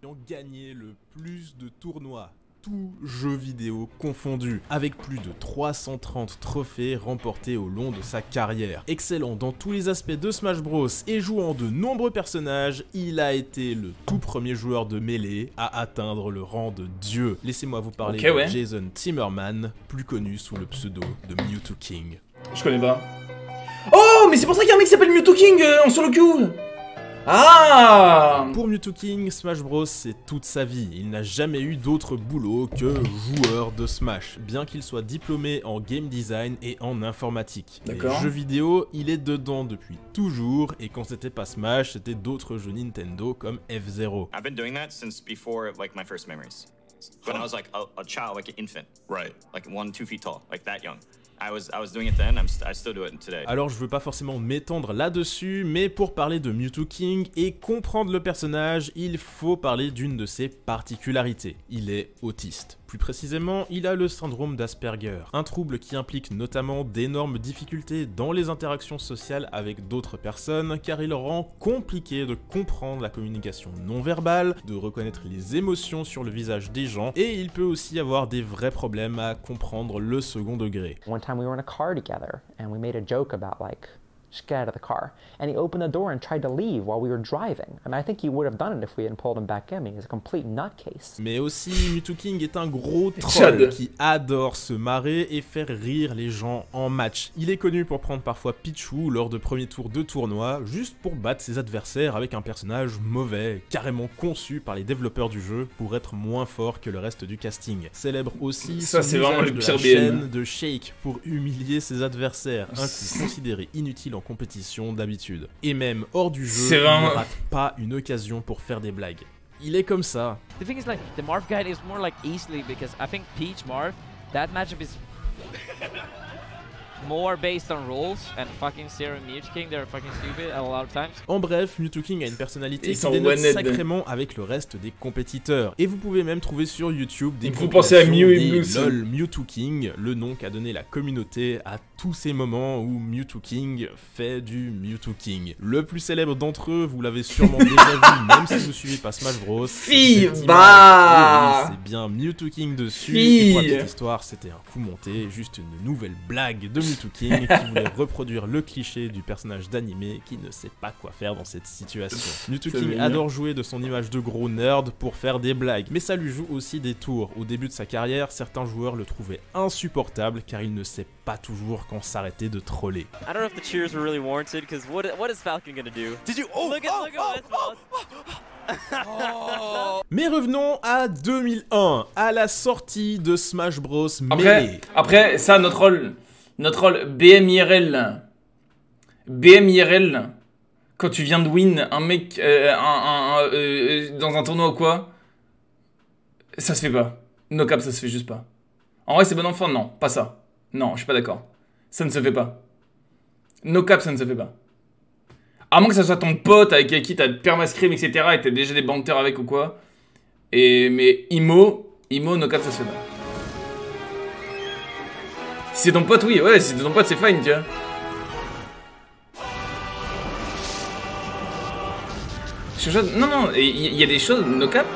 qui ont gagné le plus de tournois, tous jeux vidéo confondus, avec plus de 330 trophées remportés au long de sa carrière. Excellent dans tous les aspects de Smash Bros et jouant de nombreux personnages, il a été le tout premier joueur de Melee à atteindre le rang de dieu. Laissez-moi vous parler de Jason Timmerman, plus connu sous le pseudo de Mew2King. Je connais pas. Oh, mais c'est pour ça qu'il y a un mec qui s'appelle Mew2King en solo queue. Ah! Pour Mew2King, Smash Bros c'est toute sa vie, il n'a jamais eu d'autre boulot que joueur de Smash, bien qu'il soit diplômé en game design et en informatique. Les jeux vidéo, il est dedans depuis toujours, et quand c'était pas Smash, c'était d'autres jeux Nintendo comme F-Zero. I've been doing that since before like my first memories. When I was like a child, like an infant. Right. Like 1-2 feet tall, like that young. I was doing it then, I still do it today. Alors je veux pas forcément m'étendre là-dessus, mais pour parler de Mew2King et comprendre le personnage, il faut parler d'une de ses particularités. Il est autiste. Plus précisément, il a le syndrome d'Asperger, un trouble qui implique notamment d'énormes difficultés dans les interactions sociales avec d'autres personnes, car il rend compliqué de comprendre la communication non verbale, de reconnaître les émotions sur le visage des gens, et il peut aussi avoir des vrais problèmes à comprendre le second degré. One time we were in a car together and we made a joke about like, just get out of the car. And he opened the door and tried to leave while we were driving. I mean, I think he would have done it if we hadn't pulled him back in. I mean, he's a complete nutcase. Mais aussi, Mew2King est un gros troll qui adore se marrer et faire rire les gens en match. Il est connu pour prendre parfois Pichu lors de premiers tours de tournoi, juste pour battre ses adversaires avec un personnage mauvais, carrément conçu par les développeurs du jeu pour être moins fort que le reste du casting. Célèbre aussi son usage de la chaîne de Shake pour humilier ses adversaires, un coup considéré inutile en compétition d'habitude. Et même hors du jeu, il ne rate pas une occasion pour faire des blagues. Il est comme ça. The thing is like the Marth guy is more like easily because I think Peach Marth that matchup is more based on rules and fucking serum Mew2King, they're fucking stupid a lot of times. En bref, Mew2King a une personnalité qui dénote sacrément avec le reste des compétiteurs. Et vous pouvez même trouver sur YouTube des compilations des LOL Mew2King, le nom qu'a donné la communauté à tous ces moments où Mew2King fait du Mew2King. Le plus célèbre d'entre eux, vous l'avez sûrement déjà vu, même si vous suivez pas Smash Bros. C'est bien Mew2King dessus. Et pour la petite histoire, c'était un coup monté, juste une nouvelle blague de Mew2King qui voulait reproduire le cliché du personnage d'animé qui ne sait pas quoi faire dans cette situation. Mew2King adore jouer de son image de gros nerd pour faire des blagues, mais ça lui joue aussi des tours. Au début de sa carrière, certains joueurs le trouvaient insupportable car il ne sait pas toujours quand s'arrêter de troller. I don't know if the cheers were really warranted because what is Falcon gonna do? Did you Mais revenons à 2001, à la sortie de Smash Bros Melee. Après ça, notre rôle BMIRL, quand tu viens de win un mec dans un tournoi ou quoi, ça se fait pas. No cap, ça se fait juste pas. En vrai, c'est bon enfant, non, pas ça. Non, je suis pas d'accord. Ça ne se fait pas. No cap, ça ne se fait pas. À moins que ça soit ton pote avec qui t'as permascrim, etc. et t'as déjà des banters avec ou quoi. Mais Imo, no cap, ça se fait pas. Si c'est ton pote, oui, ouais, si c'est ton pote, c'est fine, tu vois. Non, non, il y a des choses, no cap,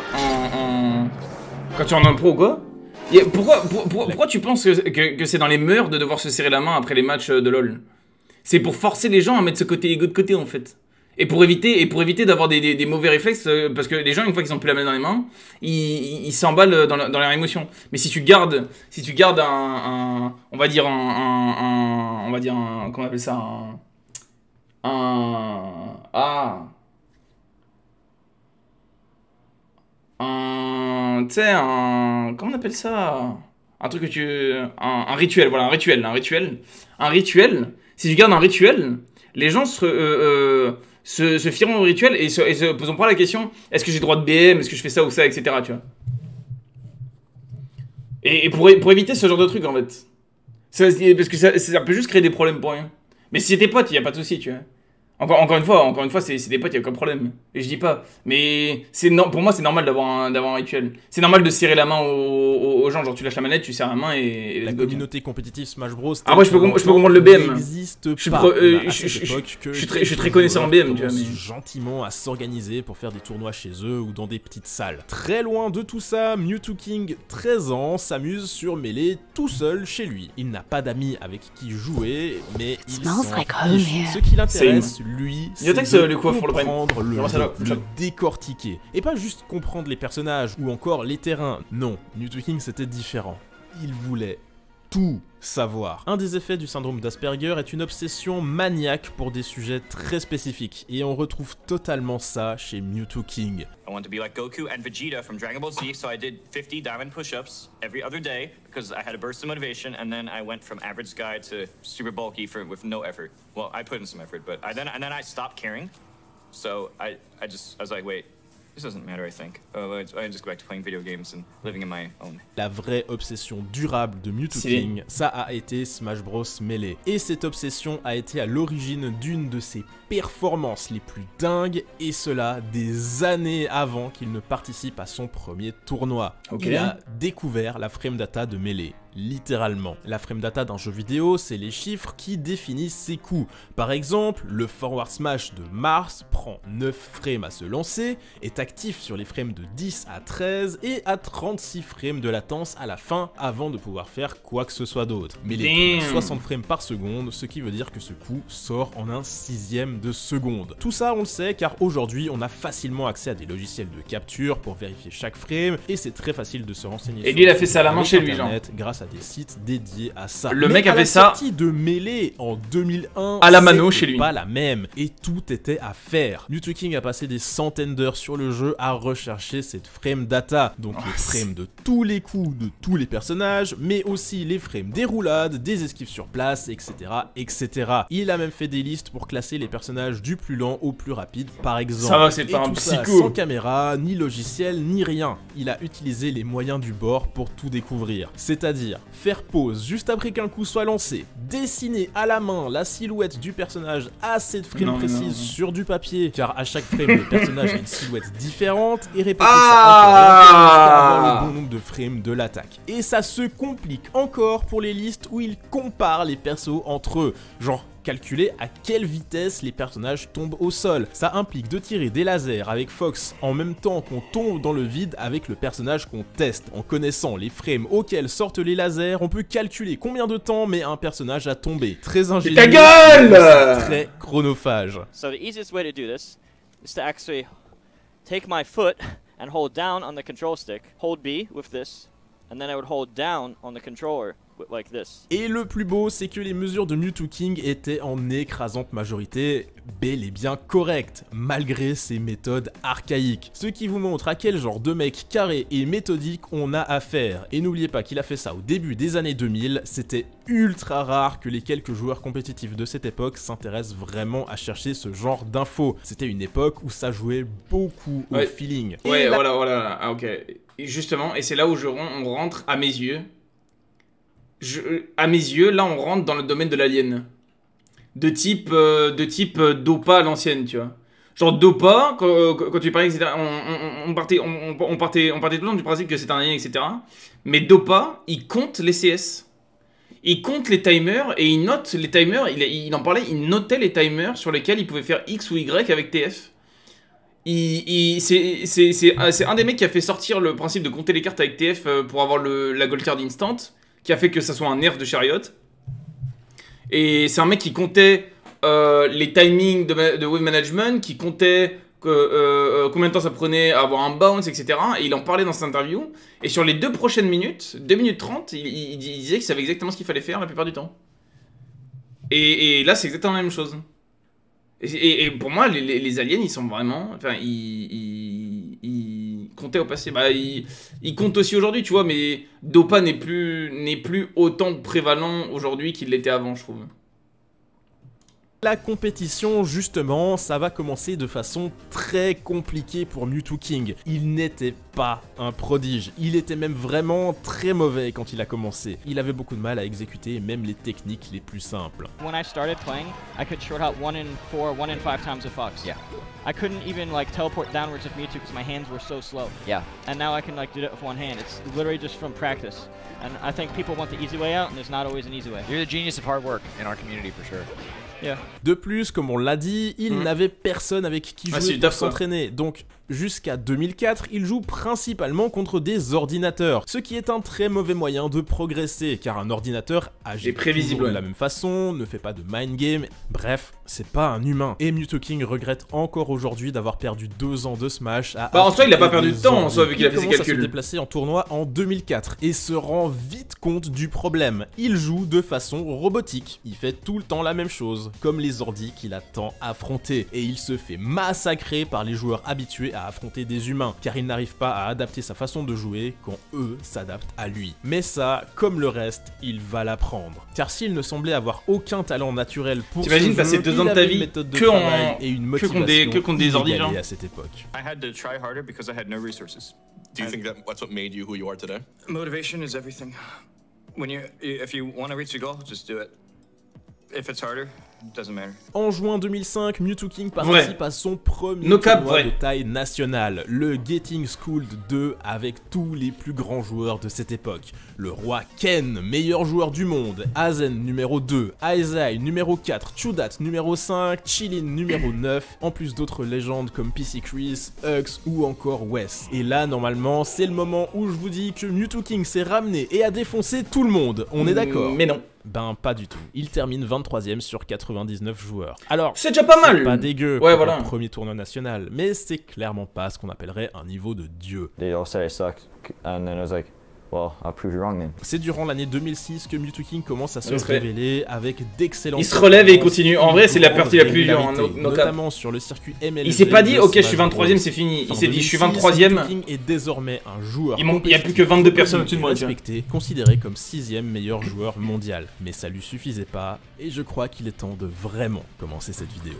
quand tu en as un pro ou quoi. Pourquoi tu penses que c'est dans les mœurs de devoir se serrer la main après les matchs de LoL? C'est pour forcer les gens à mettre ce côté égo de côté, en fait. Et pour éviter d'avoir des mauvais réflexes, parce que les gens, une fois qu'ils ont plus la main dans les mains, ils s'emballent dans leur émotion. Mais si tu gardes on va dire un, comment on appelle ça, comment on appelle ça, un truc que un rituel, voilà, un rituel, si tu gardes un rituel, les gens se fieront au rituel et se posons pas la question, est-ce que j'ai droit de BM, est-ce que je fais ça ou ça, etc. Tu vois. Et pour éviter ce genre de truc, en fait. Parce que ça peut juste créer des problèmes pour rien. Mais si c'est tes potes, il n'y a pas de souci, tu vois. Encore une fois, c'est des potes, il n'y a aucun problème. Et je dis pas. Mais pour moi, c'est normal d'avoir un rituel. C'est normal de serrer la main aux gens. Genre, tu lâches la manette, tu serres la main et la communauté compétitive Smash Bros. Ah, moi, je peux comprendre le BM. Je suis très connaisseur en BM, tu vois. Mais gentiment à s'organiser pour faire des tournois chez eux ou dans des petites salles. Très loin de tout ça, Mew2King, 13 ans, s'amuse sur Melee tout seul chez lui. Il n'a pas d'amis avec qui jouer, mais il s'en fiche. Ce qui l'intéresse, lui, c'est de comprendre le jeu, décortiquer, et pas juste comprendre les personnages ou encore les terrains. Non, Mew2King c'était différent. Il voulait tout savoir. Un des effets du syndrome d'Asperger est une obsession maniaque pour des sujets très spécifiques, et on retrouve totalement ça chez Mew2King. I want to be like Goku and Vegeta from Dragon Ball Z, so I did 50 diamond push-ups every other day because I had a burst of motivation, and then I went from average guy to super bulky with no effort. Well, I put in some effort, but then I stopped caring. So I was like, wait. La vraie obsession durable de Mew2King, ça a été Smash Bros Melee. Et cette obsession a été à l'origine d'une de ses performances les plus dingues, et cela des années avant qu'il ne participe à son premier tournoi. Okay. Il a découvert la frame data de Melee. Littéralement. La frame data d'un jeu vidéo, c'est les chiffres qui définissent ses coups. Par exemple, le forward smash de Marth prend 9 frames à se lancer, est actif sur les frames de 10 à 13 et à 36 frames de latence à la fin avant de pouvoir faire quoi que ce soit d'autre. Mais les 60 frames par seconde, ce qui veut dire que ce coup sort en un 1/6 de seconde. Tout ça on le sait car aujourd'hui on a facilement accès à des logiciels de capture pour vérifier chaque frame et c'est très facile de se renseigner. Et lui il a fait ça à la main chez lui, genre. Grâce à des sites dédiés à ça. Le mec avait ça. La sortie de Melee en 2001 à la mano chez lui. Pas la même et tout était à faire. Mew2King a passé des centaines d'heures sur le jeu à rechercher cette frame data, donc les frames de tous les coups de tous les personnages, mais aussi les frames des roulades, des esquives sur place, etc., etc. Il a même fait des listes pour classer les personnages du plus lent au plus rapide, par exemple. Ça va, c'est pas un psycho. Sans caméra, ni logiciel, ni rien. Il a utilisé les moyens du bord pour tout découvrir. C'est-à-dire faire pause juste après qu'un coup soit lancé, dessiner à la main la silhouette du personnage à cette frame précise sur du papier, car à chaque frame le personnage a une silhouette différente et répéter ça encore avoir le bon nombre de frames de l'attaque. Et ça se complique encore pour les listes où il compare les persos entre eux, genre calculer à quelle vitesse les personnages tombent au sol. Ça implique de tirer des lasers avec Fox en même temps qu'on tombe dans le vide avec le personnage qu'on teste. En connaissant les frames auxquels sortent les lasers, on peut calculer combien de temps met un personnage à tomber. Très ingénieux, ta gueule, très chronophage. So the easiest way to do this is to actually take my foot and hold down on the control stick, hold B with this, and then I would hold down on the controller. Et le plus beau, c'est que les mesures de Mew2King étaient en écrasante majorité bel et bien correctes, malgré ses méthodes archaïques. Ce qui vous montre à quel genre de mec carré et méthodique on a affaire. Et n'oubliez pas qu'il a fait ça au début des années 2000, c'était ultra rare que les quelques joueurs compétitifs de cette époque s'intéressent vraiment à chercher ce genre d'infos. C'était une époque où ça jouait beaucoup au feeling. Ouais, voilà, ah, ok. Et justement, et c'est là où on rentre à mes yeux. À mes yeux, là on rentre dans le domaine de l'alien. De type Dopa à l'ancienne, tu vois. Genre Dopa, quand tu parlais, etc., on partait tout le temps du principe que c'était un alien, etc. Mais Dopa, il compte les CS. Il compte les timers et il note les timers. Il en parlait, il notait les timers sur lesquels il pouvait faire X ou Y avec TF. C'est un des mecs qui a fait sortir le principe de compter les cartes avec TF pour avoir la gold card instant, qui a fait que ça soit un nerf de Chariot. Et c'est un mec qui comptait les timings de wave management, qui comptait combien de temps ça prenait à avoir un bounce, etc. Et il en parlait dans cette interview. Et sur les deux prochaines minutes, 2 minutes 30, il disait qu'il savait exactement ce qu'il fallait faire la plupart du temps. Et là, c'est exactement la même chose. Et pour moi, les aliens, ils sont vraiment... Enfin, ils comptaient au passé. Bah, ils comptent aussi aujourd'hui, tu vois, mais Dopa n'est plus autant prévalent aujourd'hui qu'il l'était avant, je trouve. La compétition, justement, ça va commencer de façon très compliquée pour Mew2King. Il n'était pas un prodige, il était même vraiment très mauvais quand il a commencé. Il avait beaucoup de mal à exécuter même les techniques les plus simples. When I started playing, I could short out 1 in 4, 1 in 5 times with Fox. Yeah. I couldn't even like teleport downwards with Mewtwo because my hands were so slow. Yeah. And now I can like do it with one hand. It's literally just from practice. And I think people want the easy way out, and there's not always an easy way. You're the genius of hard work in our community for sure. Yeah. De plus, comme on l'a dit, il n'avait personne avec qui jouer pour s'entraîner. Donc, jusqu'à 2004, il joue principalement contre des ordinateurs, ce qui est un très mauvais moyen de progresser, car un ordinateur agit prévisiblement de la même façon, ne fait pas de mind game, bref, c'est pas un humain. Et Mew2King regrette encore aujourd'hui d'avoir perdu 2 ans de Smash à... Bah en soi, il a pas perdu de temps, en soi, vu qu'il a fait ses calculs. Il commence à se déplacer en tournoi en 2004, et se rend vite compte du problème. Il joue de façon robotique, il fait tout le temps la même chose, comme les ordis qu'il a tant affronté, et il se fait massacrer par les joueurs habitués à affronter des humains, car il n'arrive pas à adapter sa façon de jouer quand eux s'adaptent à lui. Mais ça, comme le reste, il va l'apprendre. Car s'il ne semblait avoir aucun talent naturel pour ce jeu, il avait 2 ans de ta vie que en... et une motivation que contre des ordis à cette époque. I had to try harder because I had no resources. Do you think that's what made you who you are today? Motivation is everything. When you if you want to reach a goal, just do it. If it's harder, doesn't matter. En juin 2005, Mew2King participe à son premier tournoi de taille nationale, le Getting Schooled 2, avec tous les plus grands joueurs de cette époque. Le roi Ken, meilleur joueur du monde, Hazen numéro 2, Aizai numéro 4, Chudat numéro 5, Chilin numéro 9, en plus d'autres légendes comme PC Chris, Hux ou encore Wes. Et là, normalement, c'est le moment où je vous dis que Mew2King s'est ramené et a défoncé tout le monde, on est d'accord? Mais non. Ben pas du tout. Il termine 23ème sur 99 joueurs. Alors, c'est déjà pas mal. Pas dégueu pour le premier tournoi national, mais c'est clairement pas ce qu'on appellerait un niveau de dieu. C'est durant l'année 2006 que Mew2King commence à se révéler avec d'excellents... Il se relève et il continue. En vrai, c'est la partie la plus dure, notamment sur le circuit MLG. Il s'est pas dit, ok, je suis 23ème, c'est fini. Il s'est dit, je suis 23ème. Mew2King est désormais un joueur. Il n'y a plus que 22 personnes au-dessus de moi. Respecté, considéré comme 6ème meilleur joueur mondial. Mais ça lui suffisait pas, et je crois qu'il est temps de vraiment commencer cette vidéo.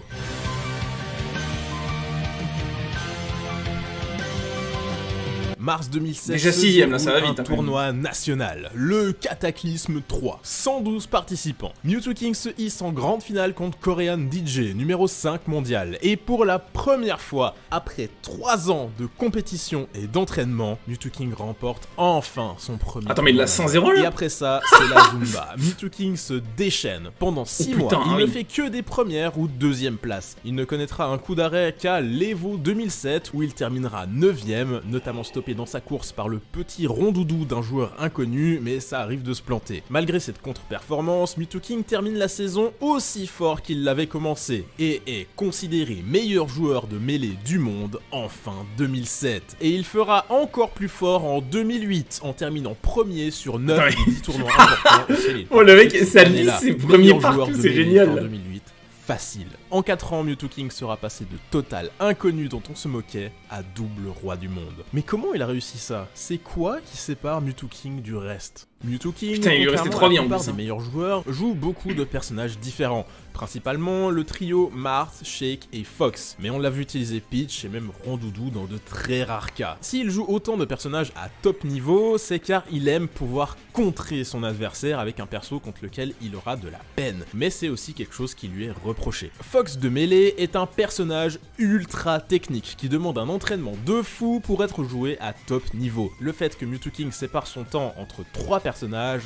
Mars 2016, déjà 6ème, là, ça va vite, un tournoi national, le Cataclysme 3, 112 participants. Mew2King se hisse en grande finale contre Korean DJ, numéro 5 mondial. Et pour la première fois, après 3 ans de compétition et d'entraînement, Mew2King remporte enfin son premier... Attends, mais il l'a 100-0 là. Et après ça, c'est la Zumba. Mew2King se déchaîne. Pendant 6 mois, il ne fait que des premières ou deuxièmes places. Il ne connaîtra un coup d'arrêt qu'à l'Evo 2007, où il terminera 9ème, notamment stoppé dans sa course par le petit Rondoudou d'un joueur inconnu, mais ça arrive de se planter. Malgré cette contre-performance, Mew2King termine la saison aussi fort qu'il l'avait commencé, et est considéré meilleur joueur de Melee du monde en fin 2007. Et il fera encore plus fort en 2008, en terminant premier sur 9 des 10 tournois importants. Oh le mec, ça lit ses premiers partout, c'est génial. 2008, facile. En 4 ans, Mew2King sera passé de total inconnu dont on se moquait à double roi du monde. Mais comment il a réussi ça? C'est quoi qui sépare Mew2King du reste? Mew2King, putain, il lui restait 3 vies en plus. Ses meilleurs joueurs jouent beaucoup de personnages différents, principalement le trio Marth, Shake et Fox. Mais on l'a vu utiliser Peach et même Rondoudou dans de très rares cas. S'il joue autant de personnages à top niveau, c'est car il aime pouvoir contrer son adversaire avec un perso contre lequel il aura de la peine. Mais c'est aussi quelque chose qui lui est reproché. Fox de Melee est un personnage ultra technique qui demande un entraînement de fou pour être joué à top niveau. Le fait que Mew2King sépare son temps entre 3 personnages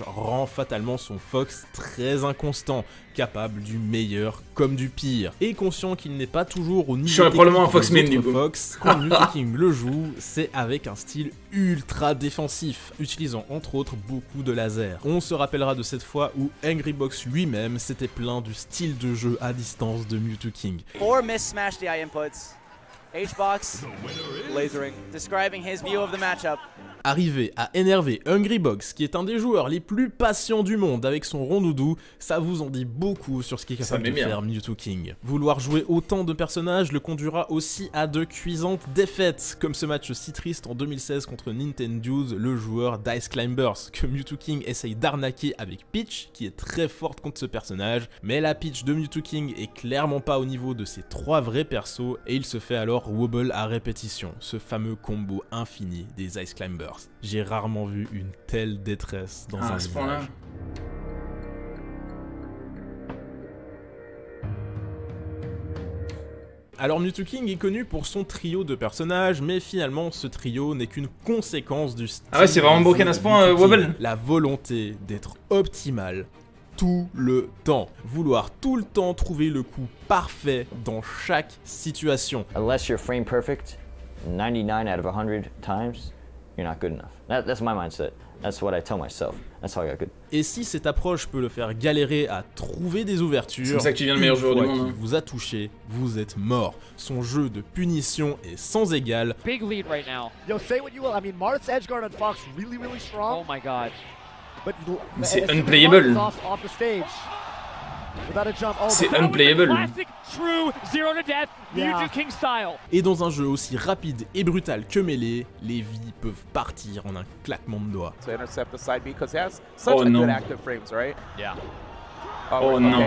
rend fatalement son Fox très inconstant, capable du meilleur comme du pire. Et conscient qu'il n'est pas toujours au niveau Fox, quand Mew2King le joue, c'est avec un style ultra défensif, utilisant entre autres beaucoup de lasers. On se rappellera de cette fois où Angry Box lui-même s'était plaint du style de jeu à distance de Mew2King. 4 missed Smash DI inputs, HBox, lasering, describing his view of the matchup. arriver à énerver Hungry Box, qui est un des joueurs les plus patients du monde avec son Rondoudou, ça vous en dit beaucoup sur ce qui est capable de faire Mew2King. Vouloir jouer autant de personnages le conduira aussi à de cuisantes défaites, comme ce match si triste en 2016 contre Nintendo's, le joueur Dice Climbers, que Mew2King essaye d'arnaquer avec Peach, qui est très forte contre ce personnage, mais la Peach de Mew2King est clairement pas au niveau de ses trois vrais persos, et il se fait alors wobble à répétition, ce fameux combo infini des Ice Climbers. J'ai rarement vu une telle détresse dans un village. Alors Mew2King est connu pour son trio de personnages, mais finalement ce trio n'est qu'une conséquence du style. Ah ouais, c'est vraiment broken à ce point, wobble. La volonté d'être optimal tout le temps. Vouloir tout le temps trouver le coup parfait dans chaque situation. Unless you're frame perfect, 99 out of 100 times, you're not good enough. That's my mindset. That's what I tell myself. That's how I got good. Et si cette approche peut le faire galérer à trouver des ouvertures, c'est pour ça que tu viens le meilleur joueur du monde. Vous a touché, vous êtes mort. Son jeu de punition est sans égal. Big lead right now. Yo, say what you will. I mean, Marth's edge guard on Fox really, really strong. Oh my god. Mais c'est unplayable. C'est unplayable. Et dans un jeu aussi rapide et brutal que Melee, les vies peuvent partir en un claquement de doigts. Oh non. Oh non.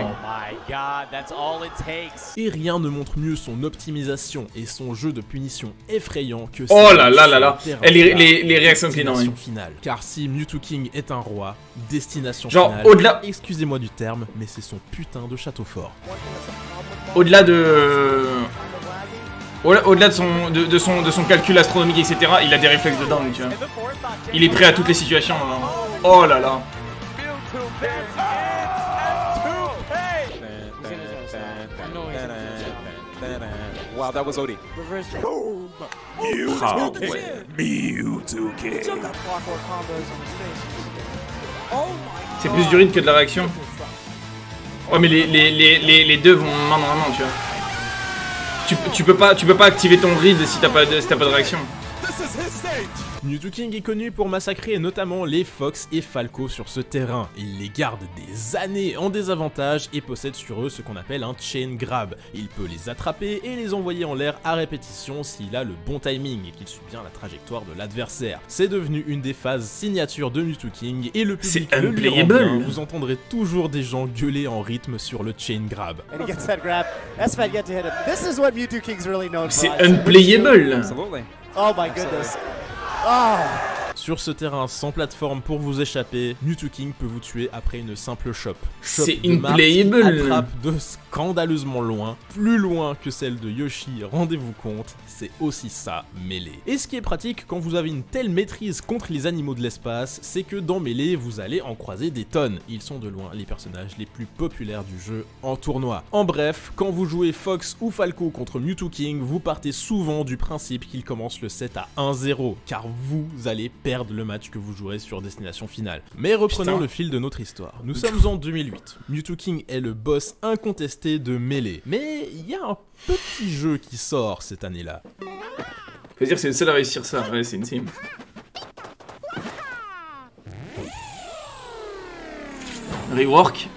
Et rien ne montre mieux son optimisation et son jeu de punition effrayant que ça. Oh là là là là. Et les réactions clients. Car si Mew2King est un roi, destination finale, au-delà, excusez-moi du terme, mais c'est son putain de château fort. Au-delà de son calcul astronomique, etc., il a des réflexes de dingue, tu vois. Il est prêt à toutes les situations. Hein. Oh là là. Wow, that was OD. Reverse. Boom! Mew2King. Mew2King. C'est plus du rythme que de la réaction. Ouais, mais les deux vont main dans la main, tu vois. Tu peux pas activer ton read si t'as pas de réaction. Mew2King est connu pour massacrer notamment les Fox et Falco sur ce terrain. Il les garde des années en désavantage et possède sur eux ce qu'on appelle un chain grab. Il peut les attraper et les envoyer en l'air à répétition s'il a le bon timing et qu'il suit bien la trajectoire de l'adversaire. C'est devenu une des phases signature de Mew2King et le public le lui rend bien. Vous entendrez toujours des gens gueuler en rythme sur le chain grab. C'est unplayable. Oh my goodness. Oh. Sur ce terrain sans plateforme pour vous échapper, Mew2King peut vous tuer après une simple chope. C'est implayable. Attrape de scandaleusement loin, plus loin que celle de Yoshi, rendez-vous compte, c'est aussi ça, Melee. Et ce qui est pratique quand vous avez une telle maîtrise contre les animaux de l'espace, c'est que dans Melee, vous allez en croiser des tonnes. Ils sont de loin les personnages les plus populaires du jeu en tournoi. En bref, quand vous jouez Fox ou Falco contre Mew2King, vous partez souvent du principe qu'il commence le set à 1-0, car vous allez perdre le match que vous jouerez sur destination finale. Mais reprenons le fil de notre histoire. Nous sommes en 2008. Mew2King est le boss incontesté de Melee. Mais il y a un petit jeu qui sort cette année-là. C'est-à-dire c'est le seul à réussir ça. Ouais, c'est une sim. Rework.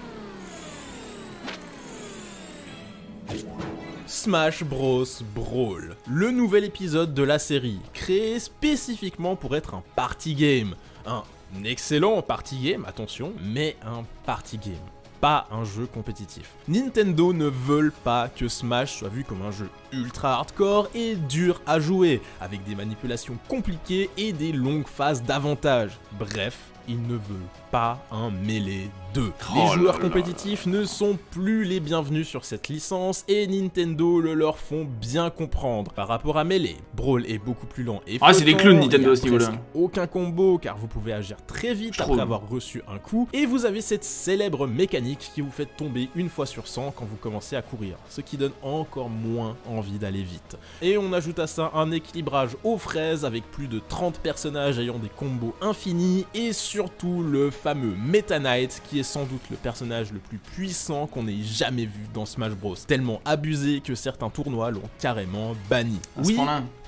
Smash Bros Brawl, le nouvel épisode de la série, créé spécifiquement pour être un party game. Un excellent party game, attention, mais un party game, pas un jeu compétitif. Nintendo ne veulent pas que Smash soit vu comme un jeu ultra hardcore et dur à jouer, avec des manipulations compliquées et des longues phases d'avantage. Bref, ils ne veulent pas un Melee 2. Les joueurs compétitifs ne sont plus les bienvenus sur cette licence et Nintendo le leur font bien comprendre. Par rapport à Melee, Brawl est beaucoup plus lent et flottant. Ah, c'est des clowns Nintendo à ce niveau-là. Aucun combo car vous pouvez agir très vite après avoir reçu un coup et vous avez cette célèbre mécanique qui vous fait tomber une fois sur 100 quand vous commencez à courir, ce qui donne encore moins envie d'aller vite. Et on ajoute à ça un équilibrage aux fraises avec plus de 30 personnages ayant des combos infinis et surtout le fameux Meta Knight qui est sans doute le personnage le plus puissant qu'on ait jamais vu dans Smash Bros. Tellement abusé que certains tournois l'ont carrément banni. Oui,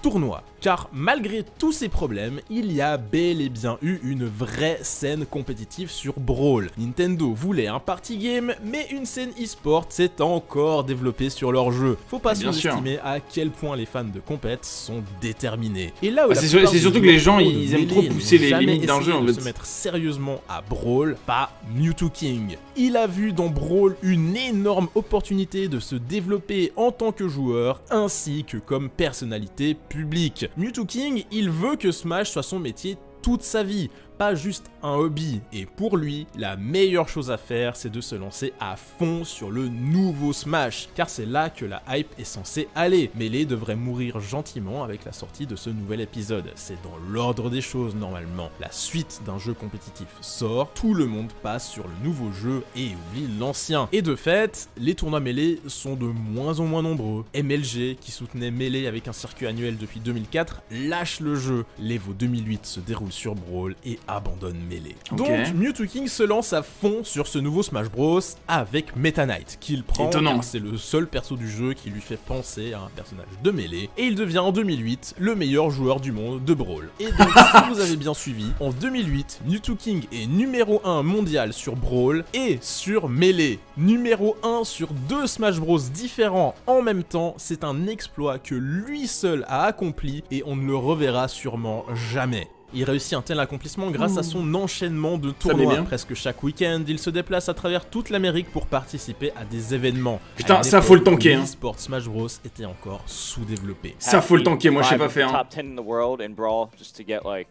tournoi. Car malgré tous ces problèmes, il y a bel et bien eu une vraie scène compétitive sur Brawl. Nintendo voulait un party game, mais une scène e-sport s'est encore développée sur leur jeu. Faut pas sous-estimer à quel point les fans de compète sont déterminés. Et là où c'est surtout que les gens ils aiment trop pousser les limites d'un jeu en fait. Se mettre sérieusement à Brawl, pas Mew2King. Il a vu dans Brawl une énorme opportunité de se développer en tant que joueur ainsi que comme personnalité publique. Mew2King, il veut que Smash soit son métier toute sa vie, pas juste un hobby. Et pour lui, la meilleure chose à faire, c'est de se lancer à fond sur le nouveau Smash, car c'est là que la hype est censée aller. Melee devrait mourir gentiment avec la sortie de ce nouvel épisode. C'est dans l'ordre des choses normalement. La suite d'un jeu compétitif sort, tout le monde passe sur le nouveau jeu et oublie l'ancien. Et de fait, les tournois Melee sont de moins en moins nombreux. MLG, qui soutenait Melee avec un circuit annuel depuis 2004, lâche le jeu. L'Evo 2008 se déroule sur Brawl et abandonne Melee. Okay. Donc Mew2King se lance à fond sur ce nouveau Smash Bros avec Meta Knight, qu'il prend. C'est le seul perso du jeu qui lui fait penser à un personnage de Melee, et il devient en 2008 le meilleur joueur du monde de Brawl. Et donc si vous avez bien suivi, en 2008 Mew2King est numéro 1 mondial sur Brawl et sur Melee, numéro 1 sur 2 Smash Bros différents en même temps. C'est un exploit que lui seul a accompli et on ne le reverra sûrement jamais. Il réussit un tel accomplissement grâce à son enchaînement de tournois. Presque chaque week-end, il se déplace à travers toute l'Amérique pour participer à des événements. Putain, ça faut le tanker. Le sport Smash Bros était encore sous-développé. Ça faut le tanker, moi je sais pas faire. Top 10 in the world in Brawl just to get like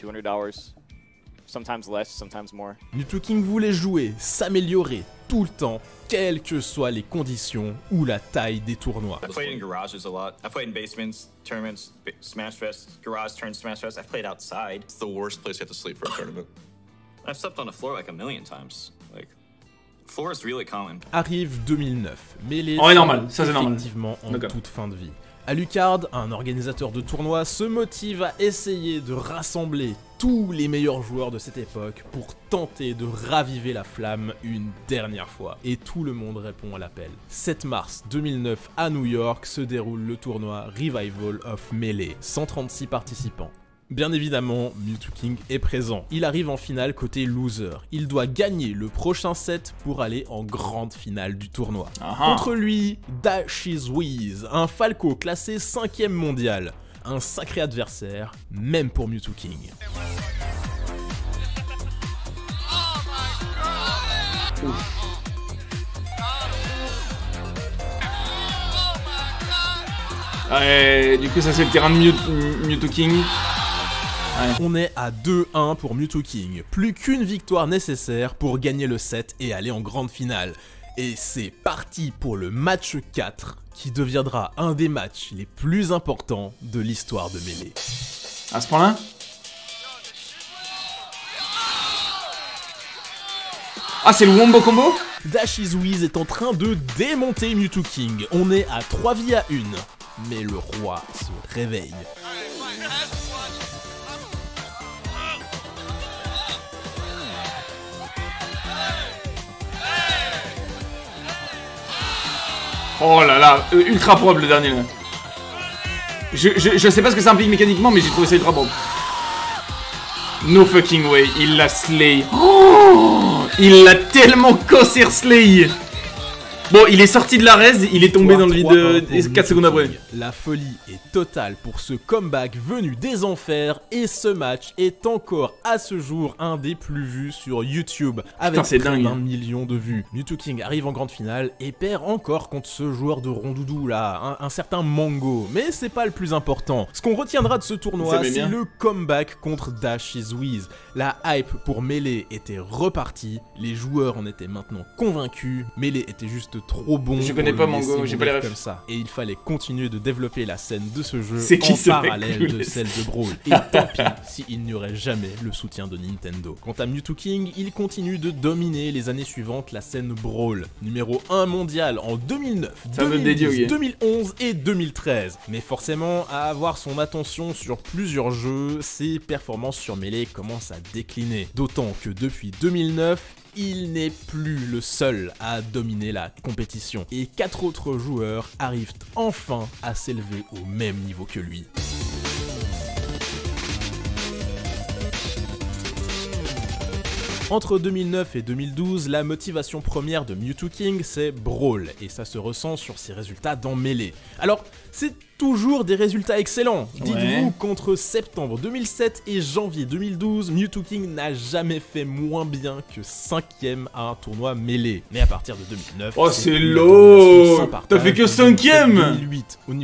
$200. Sometimes less, sometimes more. Mew2King voulait jouer, s'améliorer tout le temps, quelles que soient les conditions ou la taille des tournois. I've played in garages a lot. I've played in basements, tournaments, Smash Fest, garage turns, Smash Fest. I've played outside. It's the worst place you have to sleep for a tournament. I've slept on the floor like a million times. Like floor is really common. Arrive 2009, mais les effectivement en toute fin de vie. Alucard, un organisateur de tournois, se motive à essayer de rassembler tous les meilleurs joueurs de cette époque pour tenter de raviver la flamme une dernière fois. Et tout le monde répond à l'appel. 7 mars 2009 à New York se déroule le tournoi Revival of Melee. 136 participants. Bien évidemment, Mew2King est présent. Il arrive en finale côté loser. Il doit gagner le prochain set pour aller en grande finale du tournoi. Contre lui, Dashizwiz, un Falco classé 5e mondial. Un sacré adversaire, même pour Mew2King. Du coup, ça c'est le terrain de Mew2King. On est à 2-1 pour Mew2King, plus qu'une victoire nécessaire pour gagner le set et aller en grande finale. Et c'est parti pour le match 4 qui deviendra un des matchs les plus importants de l'histoire de Melee. À ce point-là ? Ah, c'est le Wombo Combo ? Dashizwiz est en train de démonter Mew2King. On est à 3 vies à 1, mais le roi se réveille. Oh là là, ultra propre le dernier là. Je sais pas ce que ça implique mécaniquement, mais j'ai trouvé ça ultra propre. No fucking way, il l'a slay. Oh, il l'a tellement cancer slay. Bon, il est sorti de la raise, il est tombé dans le vide 4 secondes après. La folie est totale pour ce comeback venu des enfers et ce match est encore à ce jour un des plus vus sur YouTube avec plus d'un million de vues. Mew2King arrive en grande finale et perd encore contre ce joueur de Rondoudou là, un certain Mango, mais c'est pas le plus important. Ce qu'on retiendra de ce tournoi, c'est le comeback contre Dashizwiz. La hype pour Melee était repartie, les joueurs en étaient maintenant convaincus, Melee était juste trop bon. Je connais pas Mango, j'ai pas les refs. Comme ça. Et il fallait continuer de développer la scène de ce jeu en parallèle de celle de Brawl. Et tant pis s'il n'y aurait jamais le soutien de Nintendo. Quant à Mew2King, il continue de dominer les années suivantes la scène Brawl. Numéro 1 mondial en 2009, 2010, 2011 et 2013. Mais forcément, à avoir son attention sur plusieurs jeux, ses performances sur Melee commencent à décliner. D'autant que depuis 2009, il n'est plus le seul à dominer la compétition et 4 autres joueurs arrivent enfin à s'élever au même niveau que lui. Entre 2009 et 2012, la motivation première de Mew2King, c'est Brawl, et ça se ressent sur ses résultats dans Melee. Alors, c'est toujours des résultats excellents. Dites-vous qu'entre septembre 2007 et janvier 2012, Mew2King n'a jamais fait moins bien que 5ème à un tournoi Melee. Mais à partir de 2009... Oh c'est low. T'as fait que 5ème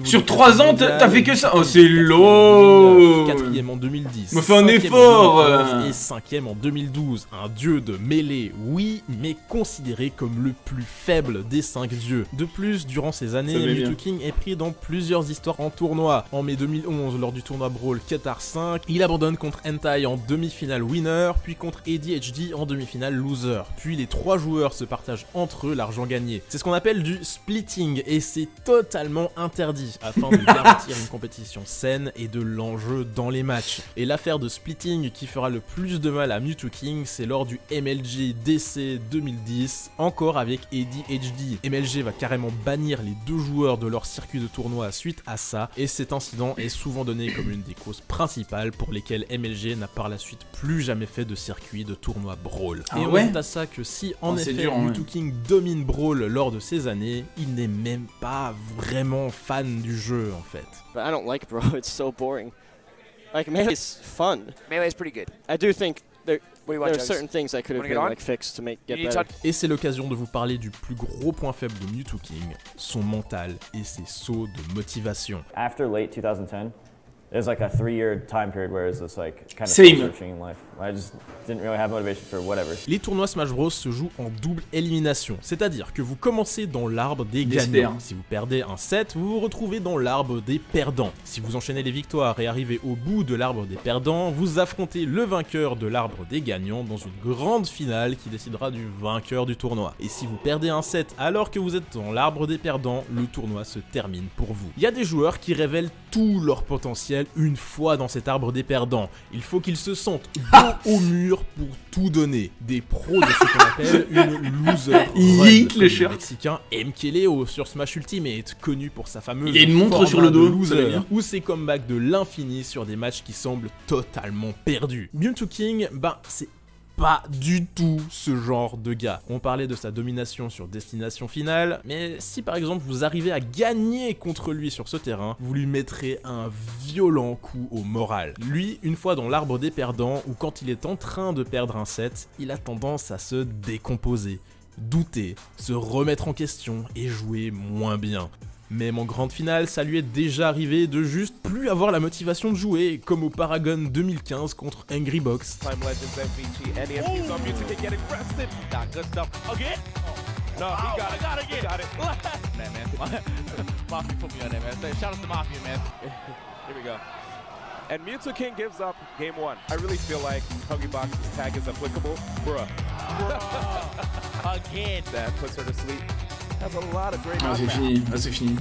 sur 3 ans, t'as fait que ça. Oh c'est low. 4ème en 2010. Me fais un effort. Et 5ème en 2012. Un dieu de Melee, oui, mais considéré comme le plus faible des 5 dieux. De plus, durant ces années, Mew2King est pris dans plusieurs histoires en tournoi. En mai 2011, lors du tournoi Brawl Qatar 5, il abandonne contre Hentai en demi-finale winner, puis contre ADHD en demi-finale loser. Puis les 3 joueurs se partagent entre eux l'argent gagné. C'est ce qu'on appelle du splitting, et c'est totalement interdit, afin de garantir une compétition saine et de l'enjeu dans les matchs. Et l'affaire de splitting qui fera le plus de mal à Mew2King, c'est lors du MLG DC 2010, encore avec ADHD. MLG va carrément bannir les 2 joueurs de leur circuit de tournoi suite à ça, et cet incident est souvent donné comme une des causes principales pour lesquelles MLG n'a par la suite plus jamais fait de circuit de tournoi Brawl. Ah et on note à ça que si en effet Mew2King domine Brawl lors de ces années, il n'est même pas vraiment fan du jeu en fait. But I don't like Brawl, it's so boring. Like Melee's fun. Melee's pretty good. I do think et c'est l'occasion de vous parler du plus gros point faible de Mew2King, son mental et ses sauts de motivation. After late 2010, there's like a 3-year time period where it's just like kind of searching in life. I just didn't really have motivation for whatever. Les tournois Smash Bros se jouent en double élimination, c'est-à-dire que vous commencez dans l'arbre des gagnants. Si vous perdez un set, vous vous retrouvez dans l'arbre des perdants. Si vous enchaînez les victoires et arrivez au bout de l'arbre des perdants, vous affrontez le vainqueur de l'arbre des gagnants dans une grande finale qui décidera du vainqueur du tournoi. Et si vous perdez un set alors que vous êtes dans l'arbre des perdants, le tournoi se termine pour vous. Il y a des joueurs qui révèlent tout leur potentiel une fois dans cet arbre des perdants. Il faut qu'ils se sentent au mur pour tout donner. Des pros de ce qu'on appelle une loser run, comme le mexicain MKLeo sur Smash Ultimate, connu pour sa fameuse montre sur le dos ou ses comebacks de l'infini sur des matchs qui semblent totalement perdus. Mew2King, c'est pas du tout ce genre de gars. On parlait de sa domination sur destination finale, mais si par exemple vous arrivez à gagner contre lui sur ce terrain, vous lui mettrez un violent coup au moral. Lui, une fois dans l'arbre des perdants ou quand il est en train de perdre un set, il a tendance à se décomposer, douter, se remettre en question et jouer moins bien. Même en grande finale, ça lui est déjà arrivé de juste plus avoir la motivation de jouer, comme au Paragon 2015 contre Angry Box. And Mew2King gives up game 1. I really feel like HungryBox's tag is applicable. Bruh. Again. That puts her to sleep. Ah c'est fini, ah c'est fini.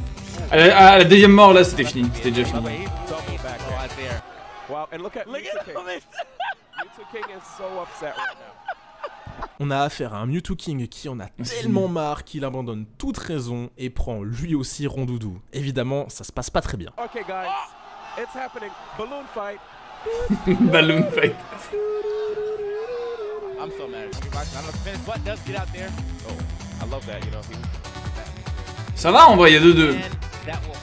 Ah la deuxième mort là c'était fini, c'était déjà fini. On a affaire à un Mew2King qui en a tellement marre qu'il abandonne toute raison et prend lui aussi Rondoudou. Évidemment ça se passe pas très bien. Ok guys, it's happening, balloon fight. Balloon fight. I'm so mad. I'm gonna finish what does get out there. Oh, I love that, you know. Ça va en vrai, il y a 2-2.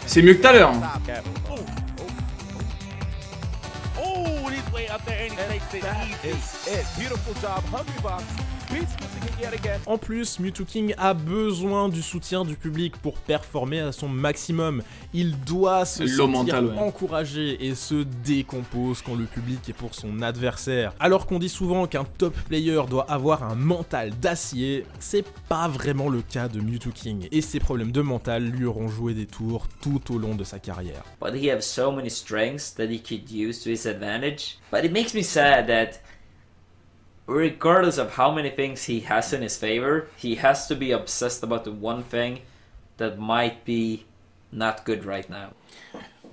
C'est mieux que tout à l'heure. En plus, Mew2King a besoin du soutien du public pour performer à son maximum. Il doit se sentir encouragé et se décompose quand le public est pour son adversaire. Alors qu'on dit souvent qu'un top player doit avoir un mental d'acier, c'est pas vraiment le cas de Mew2King. Et ses problèmes de mental lui auront joué des tours tout au long de sa carrière. But he has so many strengths that he could use to his advantage. But it makes me sad that regardless of how many things he has in his favor, he has to be obsessed about the one thing that might be not good right now.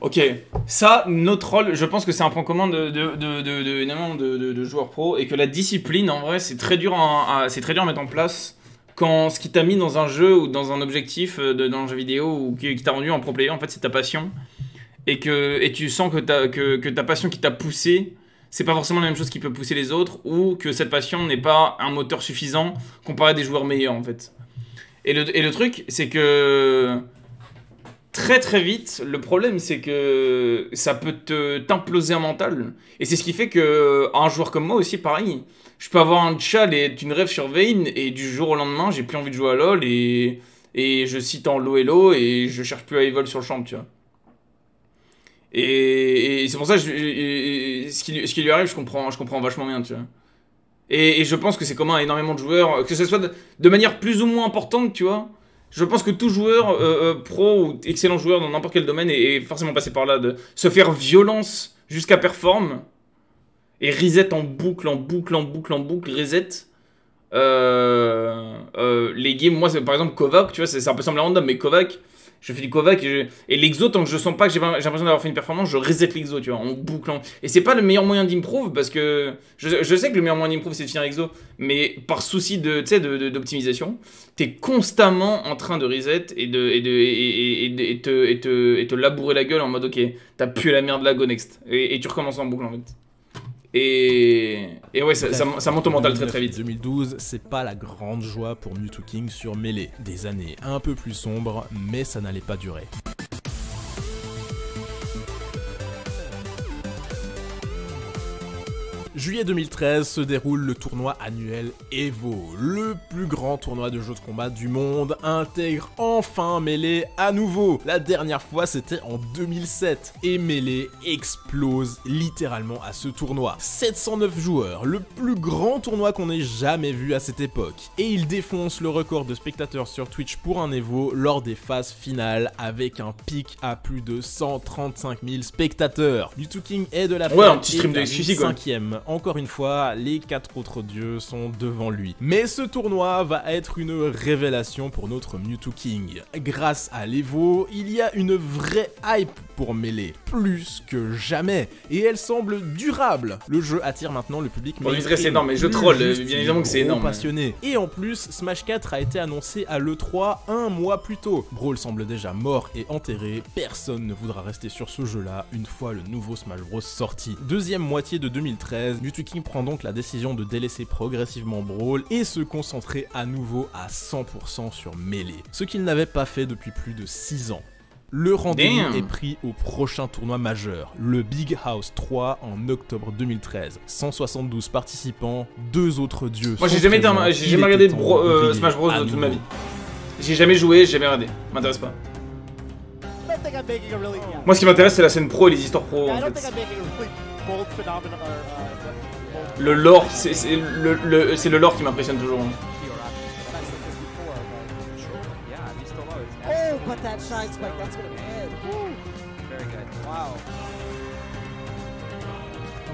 Ok, ça, notre rôle, je pense que c'est un point commun de joueurs pro et que la discipline, en vrai, c'est très dur à mettre en place quand ce qui t'a mis dans un jeu ou dans un objectif, dans un jeu vidéo ou qui t'a rendu en pro player, en fait, c'est ta passion et tu sens que ta passion qui t'a poussé, c'est pas forcément la même chose qui peut pousser les autres ou que cette passion n'est pas un moteur suffisant comparé à des joueurs meilleurs, en fait. Et le truc, c'est que... Très vite, le problème c'est que ça peut t'imploser un mental. Et c'est ce qui fait qu'un joueur comme moi aussi, pareil, je peux avoir un tchal et être une rêve sur Vein, et du jour au lendemain, j'ai plus envie de jouer à LoL, et je cite en LoLo, et je cherche plus à Evol sur le champ, tu vois. Et c'est pour ça que ce qui lui arrive, je comprends vachement bien, tu vois. Et je pense que c'est commun à énormément de joueurs, que ce soit de manière plus ou moins importante, tu vois. Je pense que tout joueur pro ou excellent joueur dans n'importe quel domaine est forcément passé par là, de se faire violence jusqu'à perform et reset en boucle, reset les games. Moi, par exemple, Kovac, tu vois, ça peut sembler random, mais Kovac, je fais du Kovac et l'exo, tant que je sens pas que j'ai l'impression d'avoir fait une performance, je reset l'exo, tu vois, en boucle. Et c'est pas le meilleur moyen d'improve parce que je sais que le meilleur moyen d'improve, c'est de finir l'exo, mais par souci d'optimisation. T'es constamment en train de reset et te labourer la gueule en mode ok, t'as pué la merde, la go next, et tu recommences en boucle en fait. Et ouais, ça monte au mental très vite. 2012, c'est pas la grande joie pour Mew2King sur Melee. Des années un peu plus sombres, mais ça n'allait pas durer. Juillet 2013 se déroule le tournoi annuel Evo, le plus grand tournoi de jeux de combat du monde, intègre enfin Melee à nouveau. La dernière fois c'était en 2007 et Melee explose littéralement à ce tournoi. 709 joueurs, le plus grand tournoi qu'on ait jamais vu à cette époque. Et il défonce le record de spectateurs sur Twitch pour un Evo lors des phases finales avec un pic à plus de 135 000 spectateurs. Mew2King est de la fête, un petit stream de 5e. Encore une fois, les 4 autres dieux sont devant lui. Mais ce tournoi va être une révélation pour notre Mew2King. Grâce à l'Evo, il y a une vraie hype pour Melee, plus que jamais, et elle semble durable. Le jeu attire maintenant le public mainstream. C'est énorme, mais je troll, bien évidemment que c'est énorme. Passionné. Et en plus, Smash 4 a été annoncé à l'E3 un mois plus tôt. Brawl semble déjà mort et enterré, personne ne voudra rester sur ce jeu-là une fois le nouveau Smash Bros sorti. Deuxième moitié de 2013, Mew2King prend donc la décision de délaisser progressivement Brawl et se concentrer à nouveau à 100% sur Melee, ce qu'il n'avait pas fait depuis plus de 6 ans. Le rendez-vous est pris au prochain tournoi majeur, le Big House 3 en octobre 2013. 172 participants, 2 autres dieux. Moi j'ai jamais regardé Smash Bros de toute ma vie. J'ai jamais joué, j'ai jamais regardé, m'intéresse pas. Moi ce qui m'intéresse c'est la scène pro et les histoires pro en fait. Le lore, c'est le lore qui m'impressionne toujours. But that shine spike, that's gonna be it. Woo. Very good. Wow.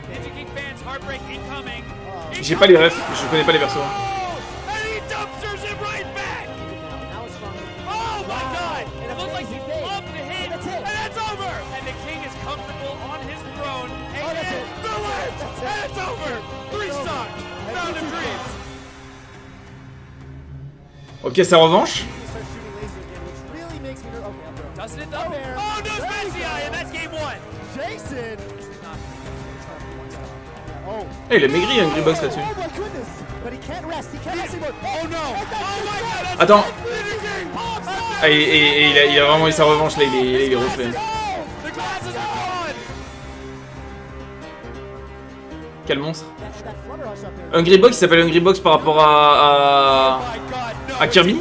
Mew2King fans, heartbreak incoming. J'ai pas les refs, je connais pas les persos. And he dumpsters him right back. Oh my god! It looks like he loved the hit, and that's over. And the king is comfortable on his throne. And the left, and it's over. Three stocks, round of dreams. Ok, sa revanche. Eh, il est maigri, Angry Box là-dessus. Attends. Ah, il a vraiment eu sa revanche là, il est refait. Quel monstre. Angry Box, il s'appelle Angry Box par rapport à Kirby.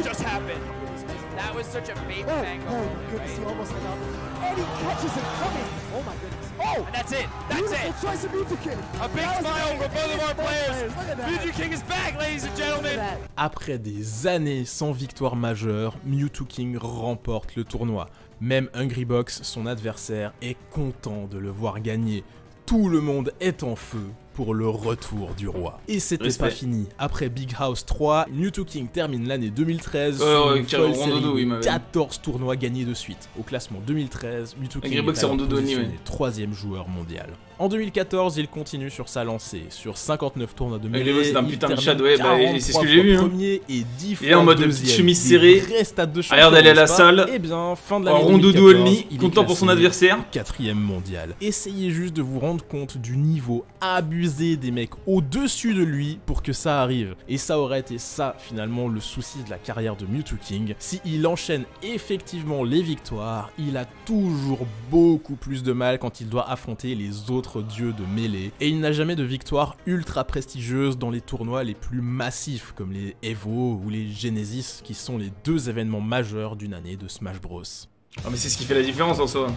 Après des années sans victoire majeure, Mew2King remporte le tournoi. Même HungryBox, son adversaire, est content de le voir gagner. Tout le monde est en feu pour le retour du roi. Et c'était pas fini. Après Big House 3, Mew2King termine l'année 2013 sur une série de 14 tournois gagnés de suite. Au classement 2013, Mew2King est positionné 3e joueur mondial. En 2014, il continue sur sa lancée. Sur 59 tournois de Melee, c'est un putain de chat, ouais, bah, c'est ce que j'ai vu. Et 10 fois il est en mode petite chemise serrée, regarde d'aller à la salle, et bien, fin de la Rondoudou only, content pour son adversaire. 4e mondial. Essayez juste de vous rendre compte du niveau abusé des mecs au-dessus de lui pour que ça arrive. Et ça aurait été ça, finalement, le souci de la carrière de Mew2King. S'il enchaîne effectivement les victoires, il a toujours beaucoup plus de mal quand il doit affronter les autres dieu de mêlée, et il n'a jamais de victoire ultra prestigieuse dans les tournois les plus massifs comme les Evo ou les Genesis, qui sont les deux événements majeurs d'une année de Smash Bros. Ah mais c'est ce qui fait la différence en soi.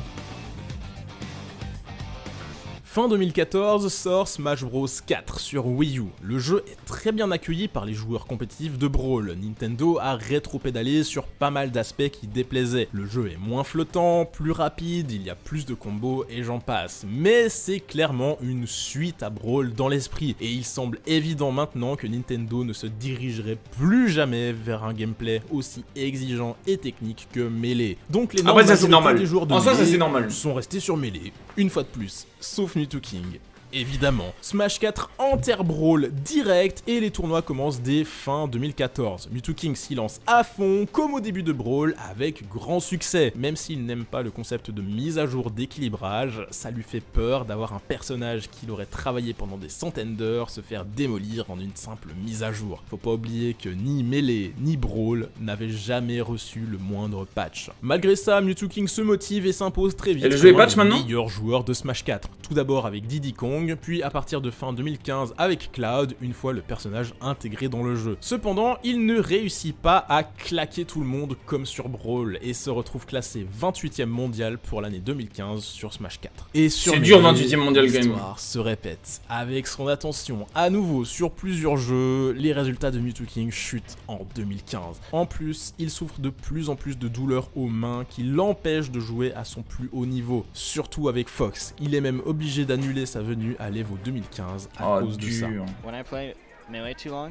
Fin 2014 sort Smash Bros 4 sur Wii U. Le jeu est très bien accueilli par les joueurs compétitifs de Brawl. Nintendo a rétro-pédalé sur pas mal d'aspects qui déplaisaient. Le jeu est moins flottant, plus rapide, il y a plus de combos et j'en passe. Mais c'est clairement une suite à Brawl dans l'esprit, et il semble évident maintenant que Nintendo ne se dirigerait plus jamais vers un gameplay aussi exigeant et technique que Melee. Donc les normes des joueurs de Melee sont restés sur Melee, une fois de plus, sauf Mew2King. Évidemment, Smash 4 enterre Brawl direct et les tournois commencent dès fin 2014. Mew2King s'y lance à fond, comme au début de Brawl, avec grand succès. Même s'il n'aime pas le concept de mise à jour d'équilibrage, ça lui fait peur d'avoir un personnage qu'il aurait travaillé pendant des centaines d'heures se faire démolir en une simple mise à jour. Faut pas oublier que ni Melee ni Brawl n'avaient jamais reçu le moindre patch. Malgré ça, Mew2King se motive et s'impose très vite comme le meilleur joueur de Smash 4. Tout d'abord avec Diddy Kong, puis à partir de fin 2015 avec Cloud, une fois le personnage intégré dans le jeu. Cependant, il ne réussit pas à claquer tout le monde comme sur Brawl et se retrouve classé 28e mondial pour l'année 2015 sur Smash 4. Et sur Melee, 28e mondial game. L'histoire se répète. Avec son attention à nouveau sur plusieurs jeux, les résultats de Mew2King chutent en 2015. En plus, il souffre de plus en plus de douleurs aux mains qui l'empêchent de jouer à son plus haut niveau. Surtout avec Fox, il est même obligé d'annuler sa venue à l'Evo 2015 à cause de ça. When I play Melee too long,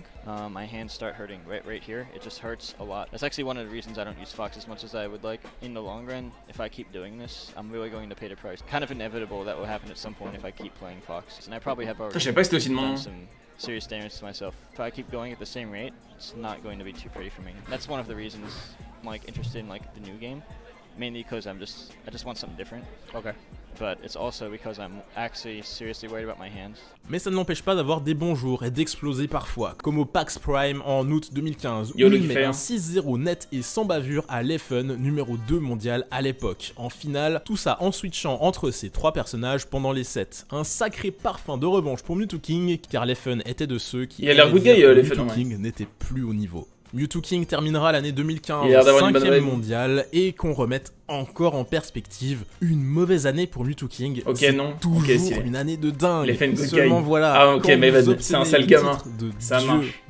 my hands start hurting right here. It just hurts a lot. That's actually one of the reasons I don't use Fox as much as I would like. In the long run, if I keep doing this, I'm really going to pay the price. Kind of inevitable that will happen at some point if I keep playing Fox. And I probably have already done some serious damage to myself. If I keep going at the same rate, it's not going to be too pretty for me. That's one of the reasons I'm like interested in like the new game. Mainly because I just want something different. Okay. But it's also because I'm actually seriously worried about my hands. Mais ça ne l'empêche pas d'avoir des bons jours et d'exploser parfois, comme au PAX Prime en août 2015, où il met un 6-0 net et sans bavure à Leffen, numéro 2 mondial à l'époque. En finale, tout ça en switchant entre ces trois personnages pendant les sets. Un sacré parfum de revanche pour Mew2King, car Leffen était de ceux qui Mew2King n'était plus au niveau. Mew2King terminera l'année 2015 5e mondial, et qu'on remette encore en perspective, une mauvaise année pour Mew2King, une année de dingue. Seulement voilà, c'est un sale gamin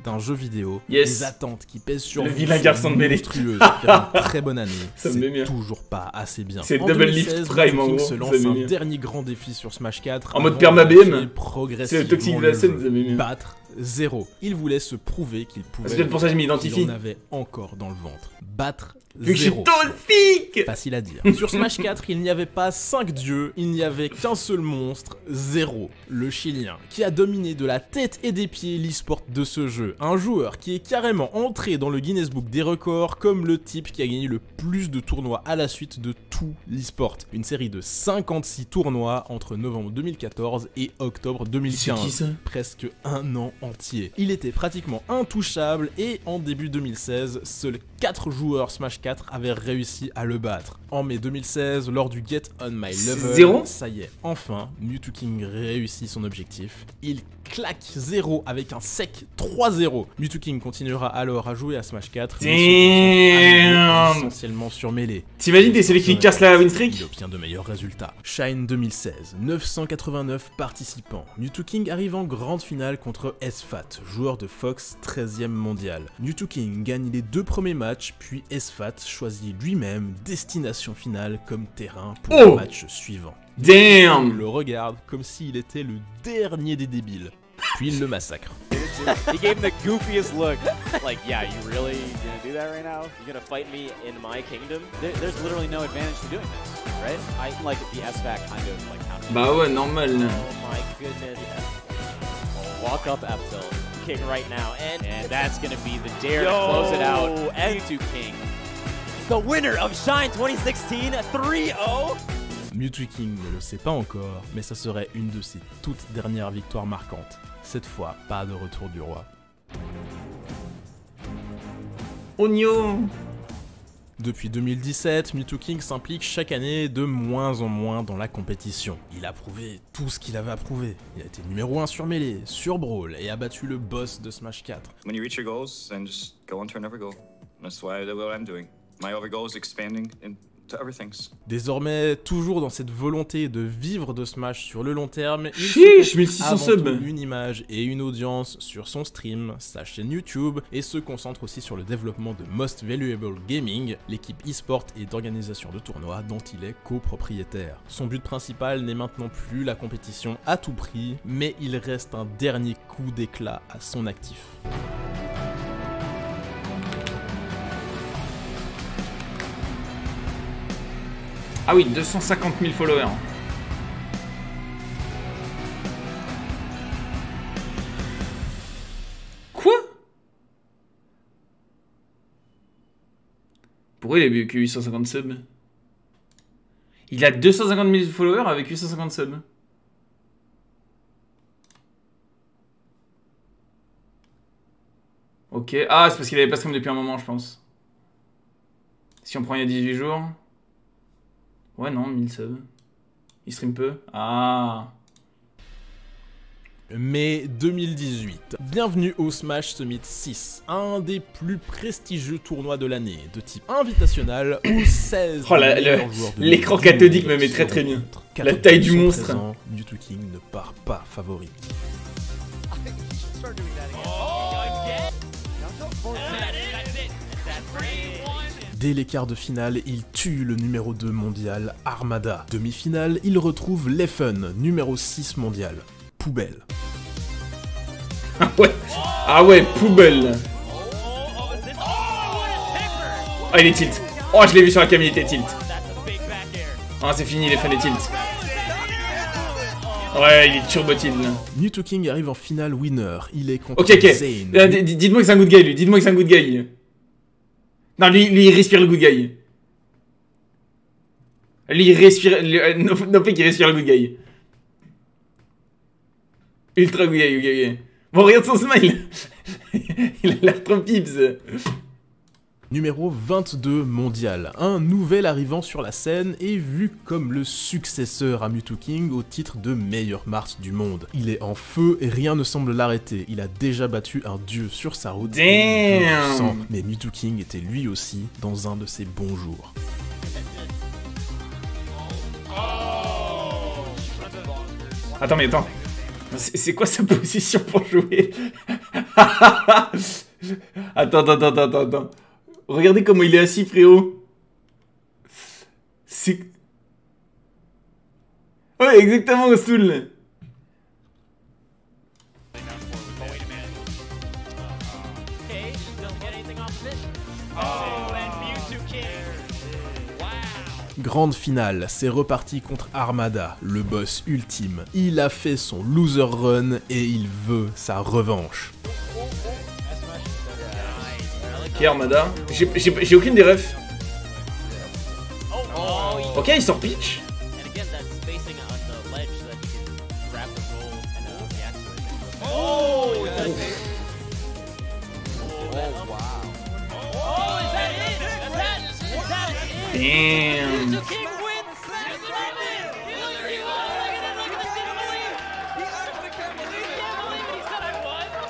d'un jeu vidéo, les attentes qui pèsent sur vous sont monstrueuses. Une très bonne année, c'est toujours pas assez bien. En 2016, Mew2King se lance un dernier grand défi sur Smash 4 en mode perma-BM, progressivement le jeu, battre 0. Il voulait se prouver qu'il pouvait. C'est peut-être pour ça que je m'identifie. On avait encore dans le ventre. Battre 0. Facile à dire. Sur Smash 4, il n'y avait pas 5 dieux, il n'y avait qu'un seul monstre, 0. Le Chilien, qui a dominé de la tête et des pieds l'e-sport de ce jeu. Un joueur qui est carrément entré dans le Guinness Book des records comme le type qui a gagné le plus de tournois à la suite de tout l'e-sport. Une série de 56 tournois entre novembre 2014 et octobre 2015. Presque un an entier. Il était pratiquement intouchable et en début 2016, seuls 4 joueurs Smash 4 avaient réussi à le battre. En mai 2016, lors du Get On My Level, ça y est, enfin, Mew2King réussit son objectif. Il claque 0 avec un sec 3-0. Mew2King continuera alors à jouer à Smash 4, essentiellement sur Melee. T'imagines des séries qui cassent la win streak? Il obtient de meilleurs résultats. Shine 2016, 989 participants. Mew2King arrive en grande finale contre SFAT, joueur de Fox 13e mondial. Mew2King gagne les 2 premiers matchs, puis SFAT choisit lui-même destination finale comme terrain pour le match suivant. Damn! Il le regarde comme s'il était le dernier des débiles. Puis il le massacre. He gave the goofiest look. Like, yeah, you really gonna do that right now? You gonna fight me in my kingdom? There's literally no advantage to doing this, right? I like the SFAT kind of like counter. Bah ouais, normal. Oh my goodness. Yeah. Walk up F tilt, kick right now, and that's gonna be the dare to close it out. Mew2King, the winner of Shine 2016, 3-0. Mew2King ne le sait pas encore, mais ça serait une de ses toutes dernières victoires marquantes. Cette fois, pas de retour du roi. Oignon! Depuis 2017, Mew2King s'implique chaque année de moins en moins dans la compétition. Il a prouvé tout ce qu'il avait à prouver. Il a été numéro 1 sur Melee, sur Brawl et a battu le boss de Smash 4. When you reach your goals, then just go on to another goal. That's why what I'm doing. My other goal is expanding in... Désormais, toujours dans cette volonté de vivre de Smash sur le long terme, il se crée avant tout une image et une audience sur son stream, sa chaîne YouTube, et se concentre aussi sur le développement de Most Valuable Gaming, l'équipe e-sport et d'organisation de tournois dont il est copropriétaire. Son but principal n'est maintenant plus la compétition à tout prix, mais il reste un dernier coup d'éclat à son actif. Ah oui, 250 000 followers. Quoi? Pourquoi il a que 850 subs? Il a 250 000 followers avec 850 subs. Ok, ah c'est parce qu'il avait pas stream depuis un moment je pense. Si on prend il y a 18 jours... Ouais, non, 1000 subs. Il stream peu. Ah. Mai 2018. Bienvenue au Smash Summit 6, un des plus prestigieux tournois de l'année, de type invitational, où 16 meilleurs joueurs de l'écran cathodique me met très très bien. La taille du monstre. Mew2King ne part pas favori. Dès les quarts de finale, il tue le numéro 2 mondial, Armada. Demi-finale, il retrouve Leffen, numéro 6 mondial. Poubelle. Ah ouais, poubelle. Ah, il est tilt. Oh, je l'ai vu sur la cam, il était tilt. Ah, c'est fini, Leffen est tilt. Ouais, il est turbo-tilt, là. Mew2King arrive en finale winner. Il est contre Zane. Dites-moi que c'est un good guy, lui. Dites-moi que c'est un good guy. Non, lui, il respire le good guy. Lui, il respire... Nopé qui respire le good guy. Ultra good guy, Bon, regarde son smile. Il a l'air trop pips. Numéro 22 mondial, un nouvel arrivant sur la scène et vu comme le successeur à Mew2King au titre de meilleur Marth du monde. Il est en feu et rien ne semble l'arrêter, il a déjà battu un dieu sur sa route. Damn. Mais Mew2King était lui aussi dans un de ses bons jours. Attends mais attends, c'est quoi sa position pour jouer? Attends. Regardez comment il est assis, frérot. C'est... Ouais, exactement, au stool. Grande finale, c'est reparti contre Armada, le boss ultime. Il a fait son loser run et il veut sa revanche. Ok, Armada. J'ai aucune des refs. Ok, il sort Peach. Damn.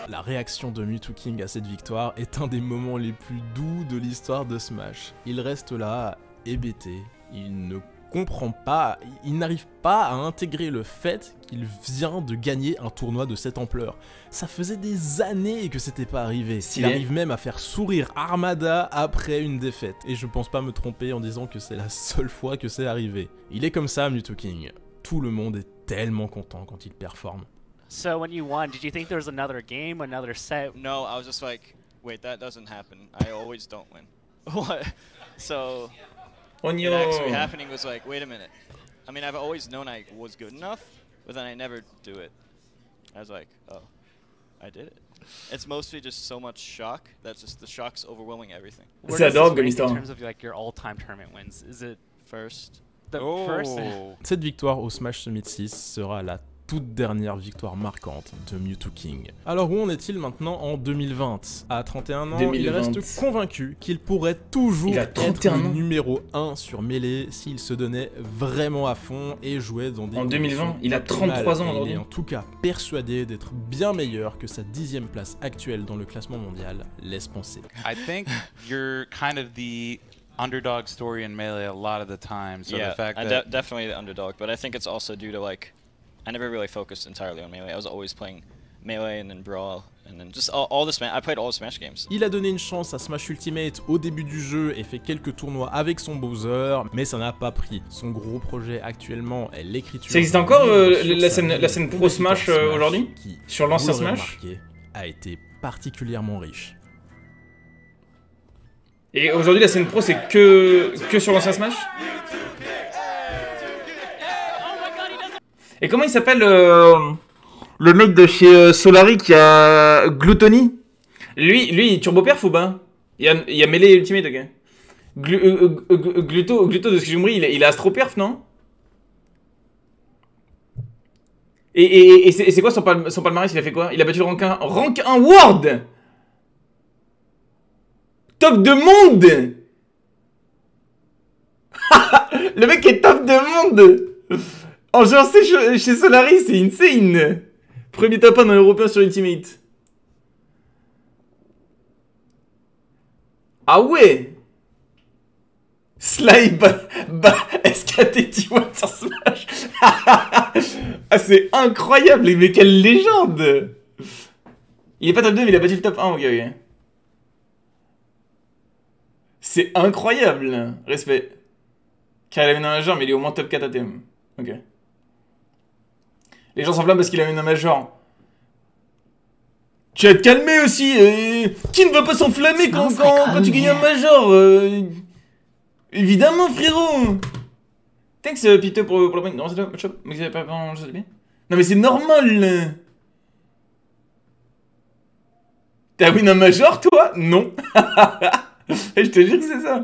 La réaction de Mew2King à cette victoire est un des moments les plus doux de l'histoire de Smash. Il reste là, hébété, il ne comprend pas, il n'arrive pas à intégrer le fait qu'il vient de gagner un tournoi de cette ampleur. Ça faisait des années que c'était pas arrivé. Il arrive même à faire sourire Armada après une défaite. Et je pense pas me tromper en disant que c'est la seule fois que c'est arrivé. Il est comme ça, Mew2King. tout le monde est tellement content quand il performe. So when you won, did you think there was another game, another set? No, I was just like, wait, that doesn't happen. I always don't win. What? So what actually happening was like, wait a minute. I mean, I've always known I was good enough, but then I never do it. I was like, oh, I did it. It's mostly just so much shock. That's just the shock's overwhelming everything. Where does this rank in terms of like your all-time tournament wins? Is it first? The first? Cette victoire au Smash Summit 6 sera la toute dernière victoire marquante de Mew2King. Alors où en est-il maintenant en 2020? À 31 ans, 2020. Il reste convaincu qu'il pourrait toujours être le numéro 1 sur Melee s'il se donnait vraiment à fond et jouait dans des... En 2020, il a 33 ans aujourd'hui. Il est en tout cas persuadé d'être bien meilleur que sa 10e place actuelle dans le classement mondial laisse penser. I think you're kind of the underdog story in Melee a lot of the time. So yeah, the fact that... definitely the underdog, but I think it's also due to like... I never really focused entirely on Melee. I was always playing Melee and then Brawl and then just all the Smash. I played all the Smash games. Il a donné une chance à Smash Ultimate au début du jeu et fait quelques tournois avec son Bowser, mais ça n'a pas pris. Son gros projet actuellement est l'écriture. Ça existe encore la scène pro Smash aujourd'hui sur l'ancien Smash a été particulièrement riche. Et aujourd'hui la scène pro c'est que sur l'ancien Smash. Et comment il s'appelle le mec de chez Solari qui a Gluttony? Lui, turbo perf ou pas? Il y a Melee Ultimate, ok. Gluto, de ce que j'ai compris, il a astro perf, non? Et c'est quoi son palmarès? Il a fait quoi? Il a battu le rank 1. Rank 1 World! Top de monde! Le mec est top de monde! Oh, genre, c'est chez Solari, c'est insane! Premier top 1 d'un Européen sur Ultimate. Ah ouais! Sly SKT T1 sur Smash! Ah, c'est incroyable, mais quelle légende! Il est pas top 2, mais il a battu le top 1, ok. C'est incroyable! Respect. Car il avait dans un genre, mais il est au moins top 4 ATM. Ok. Les gens s'enflamment parce qu'il a une major. Tu vas te calmer aussi. Qui ne va pas s'enflammer quand tu gagnes un major? Évidemment, frérot. Thanks, Piteux, pour la pointe. Non, c'est toi, match-up. Mais vous avez pas vraiment le jeu de bien. Non, mais c'est normal. T'as win un major, toi? Non. Je te jure que c'est ça.